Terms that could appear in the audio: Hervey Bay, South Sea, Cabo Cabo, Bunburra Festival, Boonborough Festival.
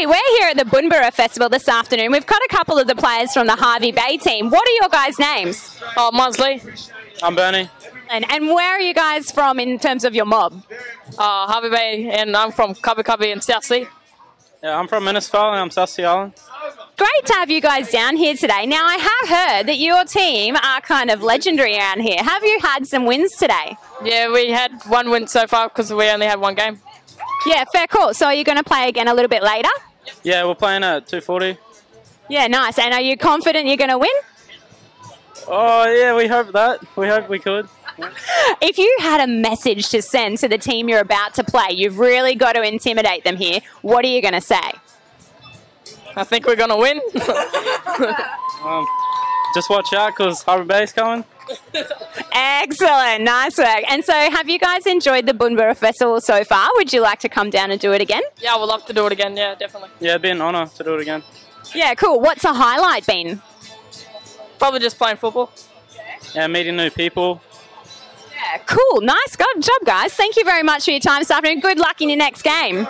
Jerry, we're here at the Bunburra Festival this afternoon. We've got a couple of the players from the Hervey Bay team. What are your guys' names? Oh, mine's Lee. I'm Bernie. And where are you guys from in terms of your mob? Hervey Bay, and I'm from Cabo Cabo in South Sea. Yeah, I'm from Minnesota and I'm South Sea Island. Great to have you guys down here today. Now, I have heard that your team are kind of legendary around here. Have you had some wins today? Yeah, we had one win so far because we only had one game. Yeah, fair call. So are you going to play again a little bit later? Yeah, we're playing at 2:40. Yeah, nice. And are you confident you're going to win? Oh, yeah, we hope that. We hope we could. If you had a message to send to the team you're about to play, you've really got to intimidate them here. What are you going to say? I think we're going to win. Just watch out because Hervey Bay's coming. Excellent. Nice work. And so have you guys enjoyed the Boonborough Festival so far? Would you like to come down and do it again? Yeah, I would love to do it again. Yeah, definitely. Yeah, it'd be an honour to do it again. Yeah, cool. What's a highlight been? Probably just playing football. Yeah, meeting new people. Yeah, cool. Nice job, guys. Thank you very much for your time this afternoon. Good luck in your next game.